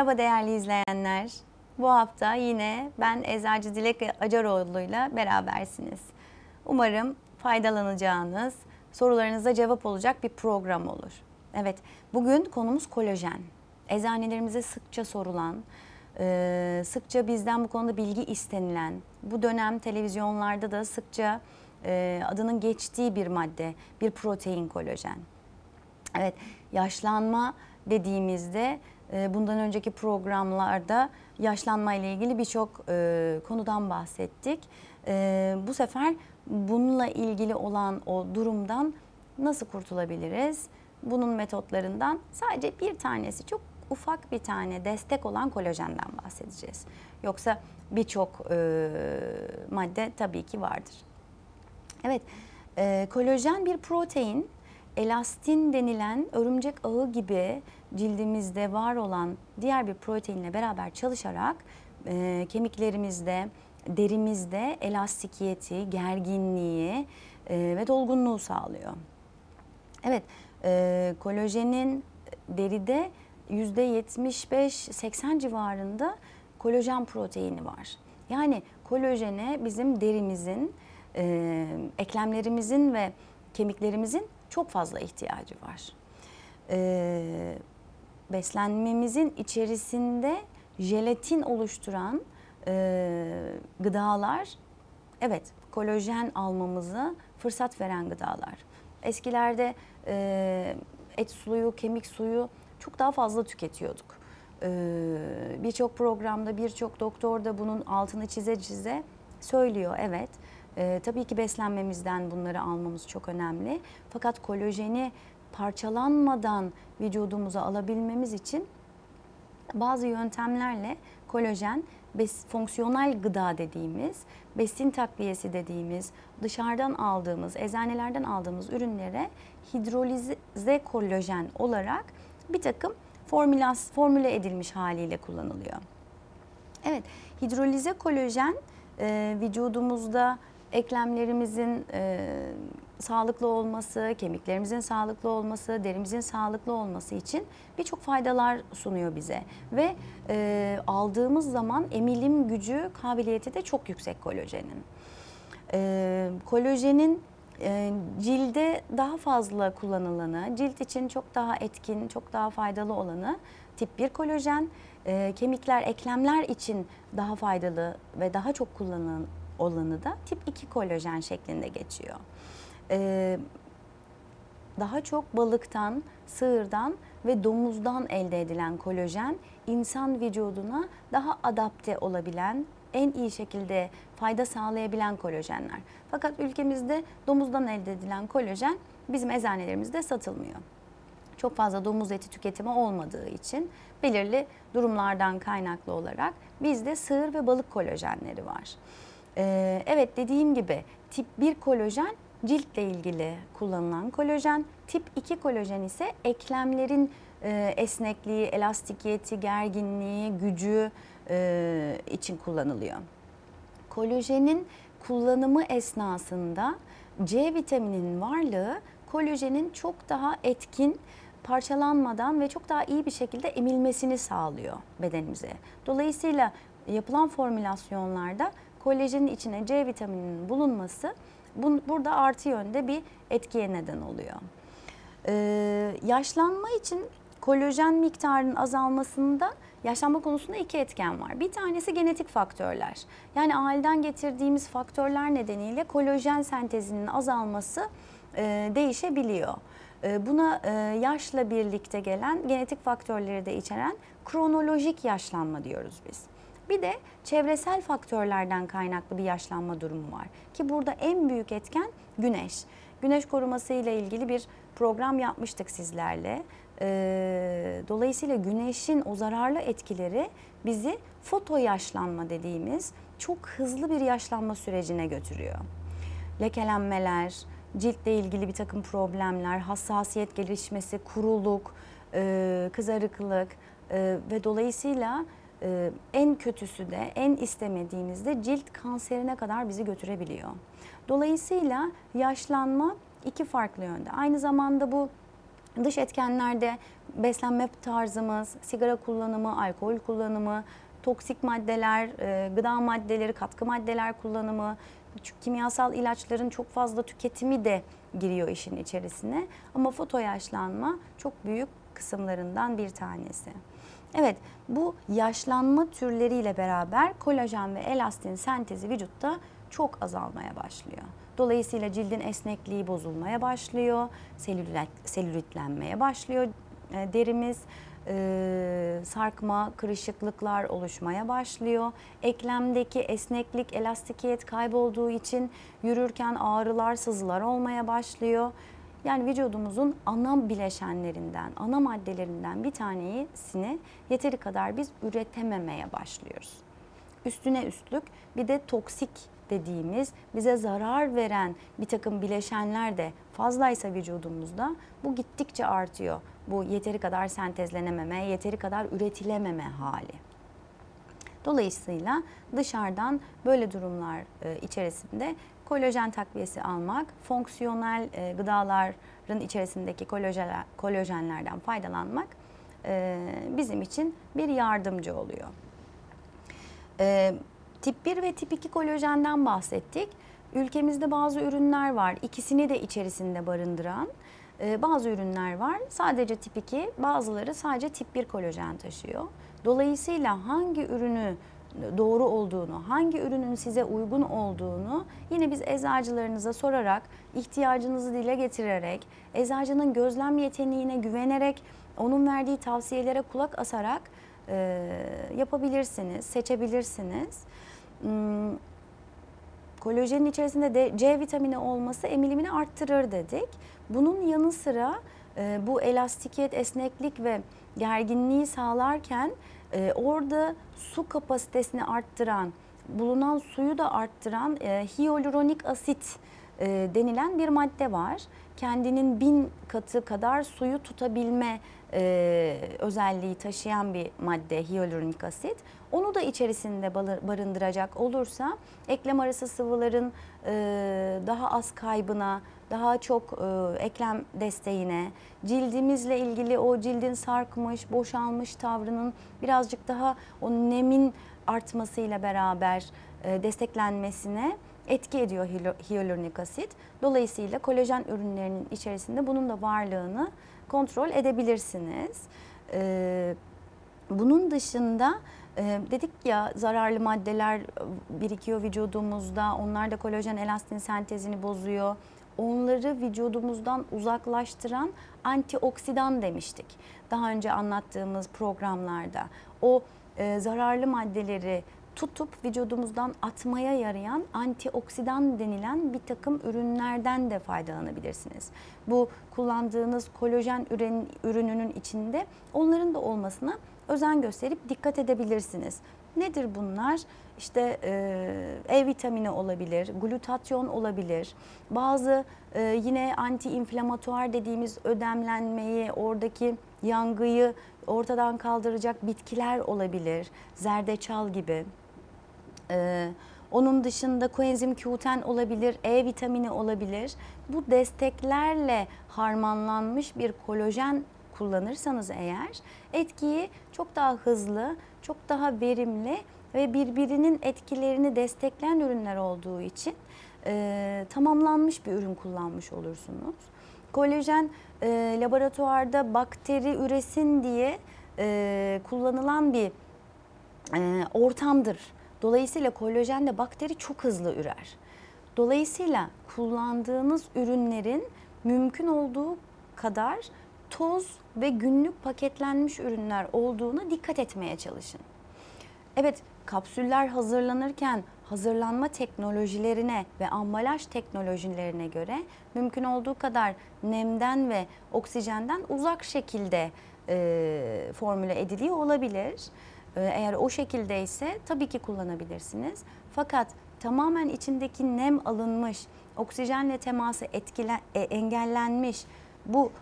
Merhaba değerli izleyenler. Bu hafta yine ben Eczacı Dilek Acaroğlu'yla berabersiniz. Umarım faydalanacağınız, sorularınıza cevap olacak bir program olur. Evet, bugün konumuz kolajen. Eczanelerimize sıkça sorulan, sıkça bizden bu konuda bilgi istenilen, bu dönem televizyonlarda da sıkça adının geçtiği bir madde, bir protein kolajen. Evet, yaşlanma dediğimizde bundan önceki programlarda yaşlanma ile ilgili birçok konudan bahsettik. Bu sefer bununla ilgili olan o durumdan nasıl kurtulabiliriz? Bunun metotlarından sadece bir tanesi, çok ufak bir tane destek olan kolajenden bahsedeceğiz. Yoksa birçok madde tabii ki vardır. Evet, kolajen bir protein. Elastin denilen örümcek ağı gibi cildimizde var olan diğer bir proteinle beraber çalışarak kemiklerimizde, derimizde elastikiyeti, gerginliği ve dolgunluğu sağlıyor. Evet, kolajenin deride %75-80 civarında kolajen proteini var. Yani kolajene bizim derimizin, eklemlerimizin ve kemiklerimizin çok fazla ihtiyacı var. Beslenmemizin içerisinde jelatin oluşturan gıdalar, evet, kolajen almamızı fırsat veren gıdalar. Eskilerde et suyu, kemik suyu çok daha fazla tüketiyorduk. Birçok programda, birçok doktor da bunun altını çize söylüyor, evet. Tabii ki beslenmemizden bunları almamız çok önemli. Fakat kolajeni parçalanmadan vücudumuza alabilmemiz için bazı yöntemlerle kolajen, fonksiyonel gıda dediğimiz, besin takviyesi dediğimiz, dışarıdan aldığımız, eczanelerden aldığımız ürünlere hidrolize kolajen olarak bir takım formüle edilmiş haliyle kullanılıyor. Evet, hidrolize kolajen vücudumuzda eklemlerimizin sağlıklı olması, kemiklerimizin sağlıklı olması, derimizin sağlıklı olması için birçok faydalar sunuyor bize. Ve aldığımız zaman emilim gücü, kabiliyeti de çok yüksek kolajenin. Kolajenin cilde daha fazla kullanılanı, cilt için çok daha etkin, çok daha faydalı olanı tip 1 kolajen, kemikler, eklemler için daha faydalı ve daha çok kullanılan olanı da tip 2 kolajen şeklinde geçiyor. Daha çok balıktan, sığırdan ve domuzdan elde edilen kolajen, insan vücuduna daha adapte olabilen, en iyi şekilde fayda sağlayabilen kolajenler. Fakat ülkemizde domuzdan elde edilen kolajen bizim eczanelerimizde satılmıyor. Çok fazla domuz eti tüketimi olmadığı için belirli durumlardan kaynaklı olarak bizde sığır ve balık kolajenleri var. Evet, dediğim gibi tip 1 kolajen ciltle ilgili kullanılan kolajen, tip 2 kolajen ise eklemlerin esnekliği, elastikiyeti, gerginliği, gücü için kullanılıyor. Kolajenin kullanımı esnasında C vitamininin varlığı kolajenin çok daha etkin, parçalanmadan ve çok daha iyi bir şekilde emilmesini sağlıyor bedenimize. Dolayısıyla yapılan formülasyonlarda kolajenin içine C vitamininin bulunması burada artı yönde bir etkiye neden oluyor. Yaşlanma için kolajen miktarının azalmasında, yaşlanma konusunda iki etken var. Bir tanesi genetik faktörler. Yani aileden getirdiğimiz faktörler nedeniyle kolajen sentezinin azalması değişebiliyor. Buna yaşla birlikte gelen genetik faktörleri de içeren kronolojik yaşlanma diyoruz biz. Bir de çevresel faktörlerden kaynaklı bir yaşlanma durumu var. Ki burada en büyük etken güneş. Güneş koruması ile ilgili bir program yapmıştık sizlerle. Dolayısıyla güneşin o zararlı etkileri bizi foto yaşlanma dediğimiz çok hızlı bir yaşlanma sürecine götürüyor. Lekelenmeler, ciltle ilgili bir takım problemler, hassasiyet gelişmesi, kuruluk, kızarıklık ve dolayısıyla en kötüsü de, en istemediğimizde cilt kanserine kadar bizi götürebiliyor. Dolayısıyla yaşlanma iki farklı yönde. Aynı zamanda bu Dış etkenlerde beslenme tarzımız, sigara kullanımı, alkol kullanımı, toksik maddeler, gıda maddeleri, katkı maddeler kullanımı, kimyasal ilaçların çok fazla tüketimi de giriyor işin içerisine. Ama fotoyaşlanma çok büyük kısımlarından bir tanesi. Evet, bu yaşlanma türleriyle beraber kolajen ve elastin sentezi vücutta çok azalmaya başlıyor. Dolayısıyla cildin esnekliği bozulmaya başlıyor, selülitlenmeye başlıyor derimiz, sarkma, kırışıklıklar oluşmaya başlıyor. Eklemdeki esneklik, elastikiyet kaybolduğu için yürürken ağrılar, sızılar olmaya başlıyor. Yani vücudumuzun ana bileşenlerinden, ana maddelerinden bir tanesini yeteri kadar biz üretememeye başlıyoruz. Üstüne üstlük bir de toksik dediğimiz bize zarar veren bir takım bileşenler de fazlaysa vücudumuzda bu gittikçe artıyor. Bu yeteri kadar sentezlenememe, yeteri kadar üretilememe hali. Dolayısıyla dışarıdan böyle durumlar içerisinde kolajen takviyesi almak, fonksiyonel gıdaların içerisindeki kolajenlerden faydalanmak bizim için bir yardımcı oluyor. Tip 1 ve tip 2 kolajenden bahsettik. Ülkemizde bazı ürünler var, ikisini de içerisinde barındıran bazı ürünler var. Sadece tip 2, bazıları sadece tip 1 kolajen taşıyor. Dolayısıyla hangi ürünü doğru olduğunu, hangi ürünün size uygun olduğunu yine biz eczacılarınıza sorarak, ihtiyacınızı dile getirerek, eczacının gözlem yeteneğine güvenerek, onun verdiği tavsiyelere kulak asarak yapabilirsiniz, seçebilirsiniz. Kolajenin içerisinde de C vitamini olması emilimini arttırır dedik. Bunun yanı sıra bu elastikiyet, esneklik ve gerginliği sağlarken orada su kapasitesini arttıran, bulunan suyu da arttıran hyaluronik asit denilen bir madde var. Kendinin 1000 katı kadar suyu tutabilme özelliği taşıyan bir madde hyaluronik asit. Onu da içerisinde barındıracak olursa eklem arası sıvıların daha az kaybına, daha çok eklem desteğine, cildimizle ilgili o cildin sarkmış, boşalmış tavrının birazcık daha o nemin artmasıyla beraber desteklenmesine etki ediyor hyaluronik asit. Dolayısıyla kolajen ürünlerinin içerisinde bunun da varlığını kontrol edebilirsiniz. Bunun dışında dedik ya, zararlı maddeler birikiyor vücudumuzda. Onlar da kolajen, elastin sentezini bozuyor. Onları vücudumuzdan uzaklaştıran antioksidan demiştik. Daha önce anlattığımız programlarda o zararlı maddeleri tutup vücudumuzdan atmaya yarayan antioksidan denilen bir takım ürünlerden de faydalanabilirsiniz. Bu kullandığınız kolajen ürününün içinde onların da olmasına özen gösterip dikkat edebilirsiniz. Nedir bunlar? İşte E vitamini olabilir, glutatyon olabilir, bazı yine anti-inflamatuar dediğimiz ödemlenmeyi, oradaki yangıyı ortadan kaldıracak bitkiler olabilir, zerdeçal gibi. Onun dışında koenzim Q10 olabilir, E vitamini olabilir. Bu desteklerle harmanlanmış bir kolajen kullanırsanız eğer etkiyi çok daha hızlı, çok daha verimli ve birbirinin etkilerini destekleyen ürünler olduğu için tamamlanmış bir ürün kullanmış olursunuz. Kolajen laboratuvarda bakteri üresin diye kullanılan bir ortamdır. Dolayısıyla kolajende bakteri çok hızlı ürer. Dolayısıyla kullandığınız ürünlerin mümkün olduğu kadar toz ve günlük paketlenmiş ürünler olduğuna dikkat etmeye çalışın. Evet, kapsüller hazırlanırken hazırlanma teknolojilerine ve ambalaj teknolojilerine göre mümkün olduğu kadar nemden ve oksijenden uzak şekilde formüle ediliyor olabilir. Eğer o şekildeyse tabii ki kullanabilirsiniz. Fakat tamamen içindeki nem alınmış, oksijenle teması engellenmiş bu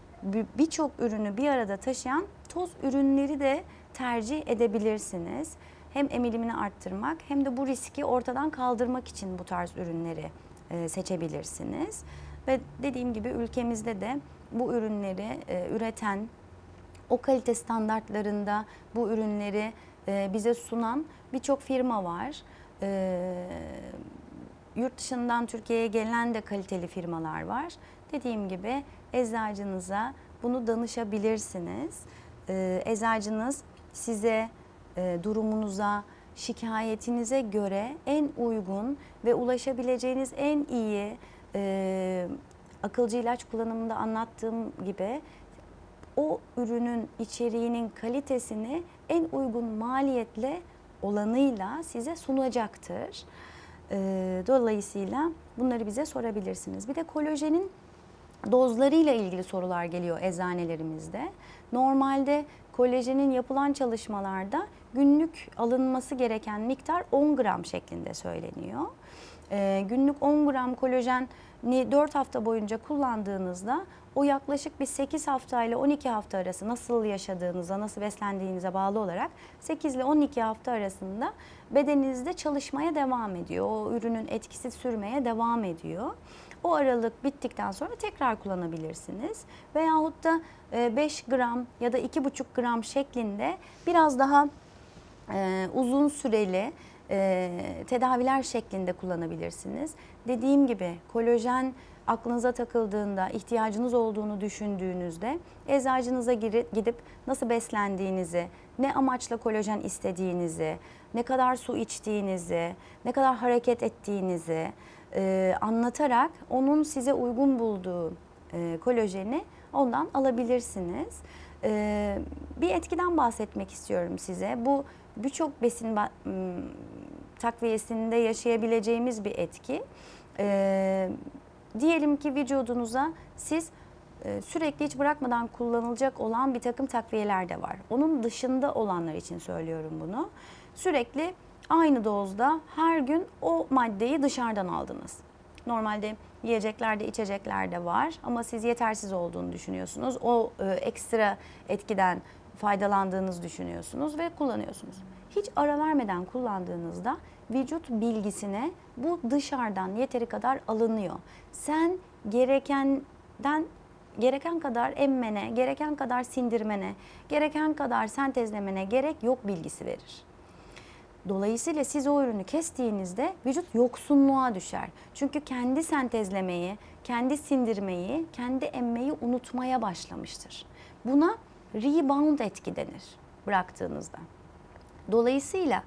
birçok ürünü bir arada taşıyan toz ürünleri de tercih edebilirsiniz. Hem emilimini arttırmak hem de bu riski ortadan kaldırmak için bu tarz ürünleri seçebilirsiniz. Ve dediğim gibi ülkemizde de bu ürünleri üreten, o kalite standartlarında bu ürünleri bize sunan birçok firma var. Yurt dışından Türkiye'ye gelen de kaliteli firmalar var. Dediğim gibi eczacınıza bunu danışabilirsiniz. Eczacınız size, durumunuza, şikayetinize göre en uygun ve ulaşabileceğiniz en iyi, akılcı ilaç kullanımında anlattığım gibi o ürünün içeriğinin kalitesini en uygun maliyetle olanıyla size sunacaktır. Dolayısıyla bunları bize sorabilirsiniz. Bir de kolajenin dozlarıyla ilgili sorular geliyor eczanelerimizde. Normalde kolajenin yapılan çalışmalarda günlük alınması gereken miktar 10 gram şeklinde söyleniyor. Günlük 10 gram kolajeni 4 hafta boyunca kullandığınızda o yaklaşık bir 8 hafta ile 12 hafta arası, nasıl yaşadığınıza, nasıl beslendiğinize bağlı olarak 8 ile 12 hafta arasında bedeninizde çalışmaya devam ediyor. O ürünün etkisi sürmeye devam ediyor. O aralık bittikten sonra tekrar kullanabilirsiniz. Veyahut da 5 gram ya da 2,5 gram şeklinde biraz daha uzun süreli tedaviler şeklinde kullanabilirsiniz. Dediğim gibi kolajen aklınıza takıldığında, ihtiyacınız olduğunu düşündüğünüzde eczacınıza gidip nasıl beslendiğinizi, ne amaçla kolajen istediğinizi, ne kadar su içtiğinizi, ne kadar hareket ettiğinizi anlatarak onun size uygun bulduğu kolajeni ondan alabilirsiniz. Bir etkiden bahsetmek istiyorum size. Bu birçok besin takviyesinde yaşayabileceğimiz bir etki. Diyelim ki vücudunuza siz sürekli hiç bırakmadan kullanılacak olan bir takım takviyeler de var. Onun dışında olanlar için söylüyorum bunu. Sürekli aynı dozda her gün o maddeyi dışarıdan aldınız. Normalde yiyeceklerde, içeceklerde var ama siz yetersiz olduğunu düşünüyorsunuz. O ekstra etkiden faydalandığınızı düşünüyorsunuz ve kullanıyorsunuz. Hiç ara vermeden kullandığınızda vücut bilgisine bu dışarıdan yeteri kadar alınıyor. Sen gereken kadar emmene, gereken kadar sindirmene, gereken kadar sentezlemene gerek yok bilgisi verir. Dolayısıyla siz o ürünü kestiğinizde vücut yoksunluğa düşer. Çünkü kendi sentezlemeyi, kendi sindirmeyi, kendi emmeyi unutmaya başlamıştır. Buna rebound etki denir bıraktığınızda. Dolayısıyla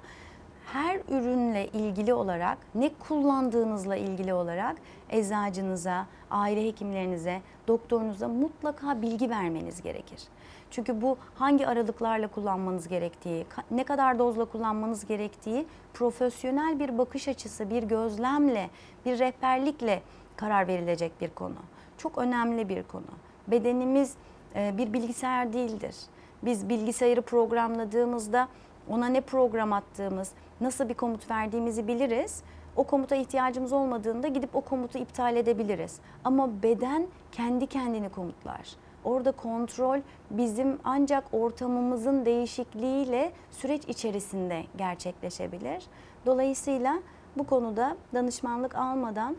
her ürünle ilgili olarak, ne kullandığınızla ilgili olarak eczacınıza, aile hekimlerinize, doktorunuza mutlaka bilgi vermeniz gerekir. Çünkü bu hangi aralıklarla kullanmanız gerektiği, ne kadar dozla kullanmanız gerektiği profesyonel bir bakış açısı, bir gözlemle, bir rehberlikle karar verilecek bir konu. Çok önemli bir konu. Bedenimiz bir bilgisayar değildir. Biz bilgisayarı programladığımızda ona ne program attığımız, nasıl bir komut verdiğimizi biliriz. O komuta ihtiyacımız olmadığında gidip o komutu iptal edebiliriz. Ama beden kendi kendini komutlar. Orada kontrol bizim ancak ortamımızın değişikliğiyle süreç içerisinde gerçekleşebilir. Dolayısıyla bu konuda danışmanlık almadan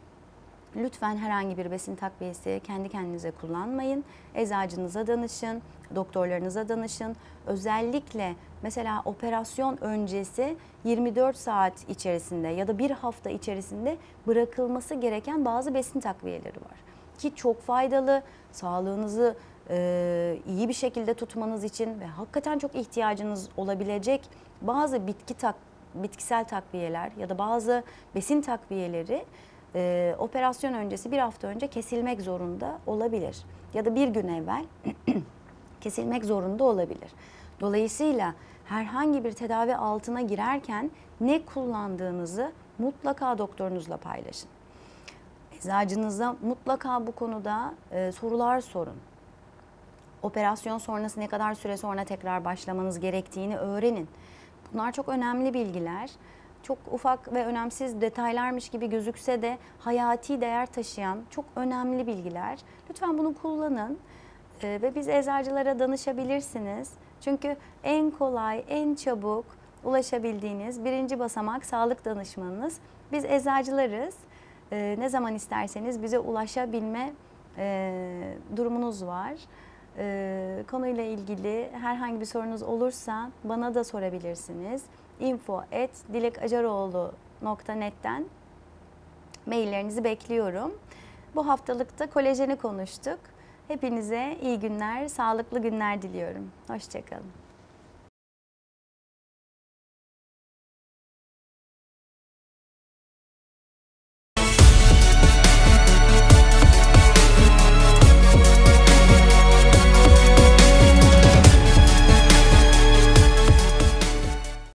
lütfen herhangi bir besin takviyesi kendi kendinize kullanmayın. Eczacınıza danışın, doktorlarınıza danışın. Özellikle mesela operasyon öncesi 24 saat içerisinde ya da bir hafta içerisinde bırakılması gereken bazı besin takviyeleri var. Ki çok faydalı, sağlığınızı iyi bir şekilde tutmanız için ve hakikaten çok ihtiyacınız olabilecek bazı bitkisel takviyeler ya da bazı besin takviyeleri operasyon öncesi bir hafta önce kesilmek zorunda olabilir. Ya da bir gün evvel kesilmek zorunda olabilir. Dolayısıyla herhangi bir tedavi altına girerken ne kullandığınızı mutlaka doktorunuzla paylaşın. Eczacınıza mutlaka bu konuda sorular sorun. Operasyon sonrası ne kadar süre sonra tekrar başlamanız gerektiğini öğrenin. Bunlar çok önemli bilgiler. Çok ufak ve önemsiz detaylarmış gibi gözükse de hayati değer taşıyan çok önemli bilgiler. Lütfen bunu kullanın ve biz eczacılara danışabilirsiniz. Çünkü en kolay, en çabuk ulaşabildiğiniz birinci basamak sağlık danışmanınız. Biz eczacılarız. Ne zaman isterseniz bize ulaşabilme durumunuz var. Konuyla ilgili herhangi bir sorunuz olursa bana da sorabilirsiniz. info@dilekacaroğlu.net'ten maillerinizi bekliyorum. Bu haftalıkta kolajeni konuştuk. Hepinize iyi günler, sağlıklı günler diliyorum. Hoşçakalın.